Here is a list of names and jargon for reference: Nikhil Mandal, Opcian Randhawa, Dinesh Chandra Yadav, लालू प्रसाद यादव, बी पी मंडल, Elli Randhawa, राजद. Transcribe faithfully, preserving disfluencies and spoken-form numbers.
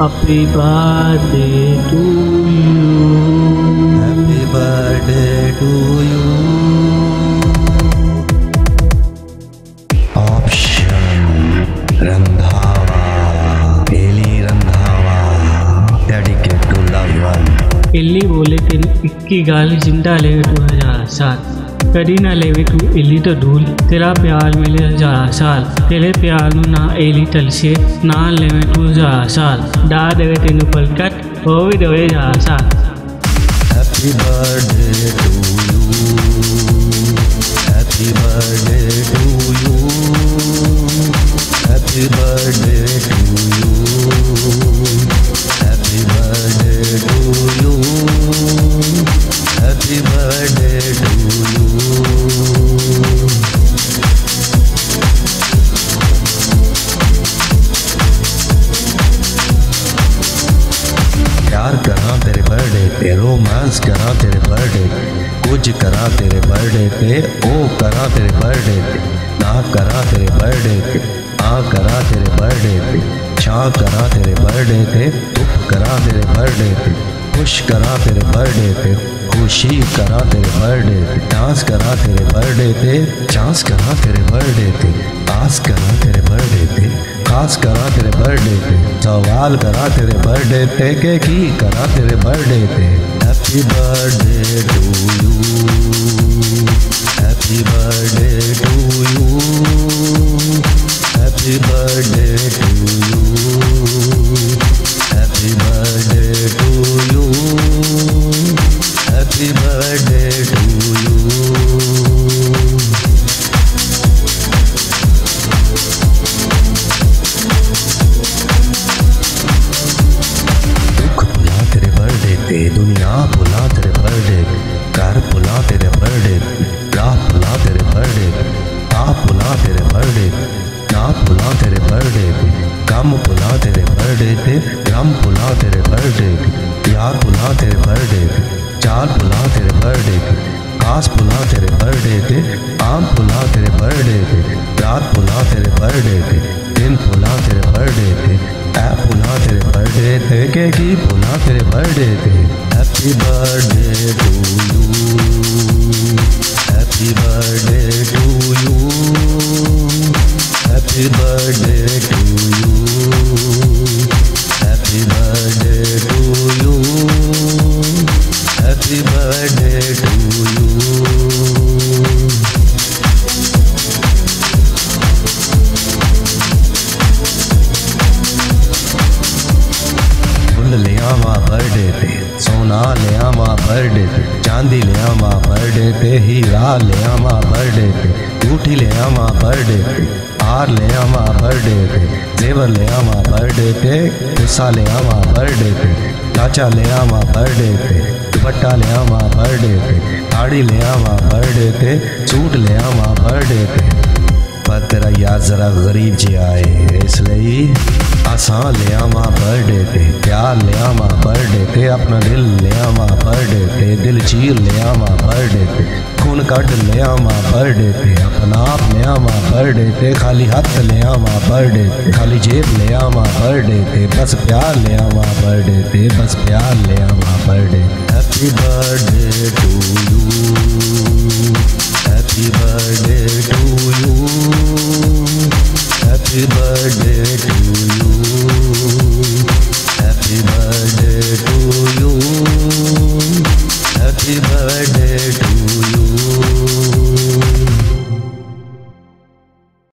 Happy birthday to you. Happy birthday to you. Opcian Randhawa, Elli Randhawa, dedicated to loved one. Elli बोले थे इक्की गाल जिंदा ले तू हजार साल, कदी ना लेवे तू एली तो धूल, तेरा प्यार मिले हजार साल, तेरे प्यार नू ना एली टलसे, ना लेवे तू हजार साल, डा देवे तेन पलकट हो भी देवे हजार साल। Happy birthday to you, happy birthday to you, happy birthday to you, happy birthday to you, happy birthday to you. प्यार करा तेरे बर्थडे पे, रोमांस करा तेरे बर्थडे पे, कुछ करा तेरे बर्थडे पे, ओ करा तेरे बर्थडे पे, ना करा तेरे बर्थडे पे, आ करा तेरे बर्थडे पे, छा करा तेरे बर्थडे पे, तुप करा तेरे बर्थडे पे, खुश करा तेरे बर्थडे पे, खुशी करा तेरे बर्थडे पे, डांस करा तेरे बर्थडे पे, चांस करा तेरे बर्थडे पे, आस करा तेरे बर्थडे पे, खास करा तेरे बर्थडे पे, सवाल करा तेरे बर्थडे पे, के की करा तेरे बर्थडे पे। Happy birthday to you, happy birthday to you, happy birthday to you, happy birthday to you, happy birthday to you. दुनिया भुला तेरे बर्थडे, घर भुला तेरे बर्थडे, राह भुला तेरे बर्थडे, ताप भुला तेरे बर्थडे, नाप भुला तेरे बर्थडे, गम भुला तेरे बर्थडे पे, गम भुला तेरे बर्थडे, यार भुला तेरे बर्थडे, चार भुला तेरे बर्थडे, खास भुला तेरे बर्थडे पे, आम भुला तेरे बर्थडे पे, रात भुला तेरे बर्थडे पे, दिन भुला तेरे बर्थडे पे, ऐप भुला तेरे बर्थडे पे, के की भुला तेरे बर्थडे पे। Happy birthday to you, happy birthday to you, happy birthday to you, happy birthday to you, happy birthday to you। फूल ले आवा बर्थडे पे, सोना ले आवा बर्थडे पे, चांदी ले आवा बर्थडे पे, हीरा ले आवा बर्थडे पे, बूटी ले आवा बर्थडे पे, हार ले आवा बर्थडे पे, जेवर ले आवा बर्थडे पे, गुस्सा ले आवा बर्थडे पे, चाचा ले आवा बर्थडे पे, दुपट्टा ले आवा बर्थडे पे, साड़ी ले आवा बर्थडे पे, सूट ले आवा बर्थडे पे। पर तेरा यार जरा गरीब जी आए, इसलिए आसान ले आवा बर्थडे पे, प्यार ले आवा बर्थडे पे, अपना दिल ले आवा बर्थडे पे, दिल चीर ले आवा बर्थडे पे, खून काट ले आवा बर्थडे पे, अपना आप ले आवा बर्थडे पे, खाली हाथ ले आवा बर्थडे पे, खाली जेब ले आवा बर्थडे पे, बस प्यार ले आवा बर्थडे पे, बस प्यार ले आवा birthday. Happy birthday to you, happy birthday to you, happy birthday to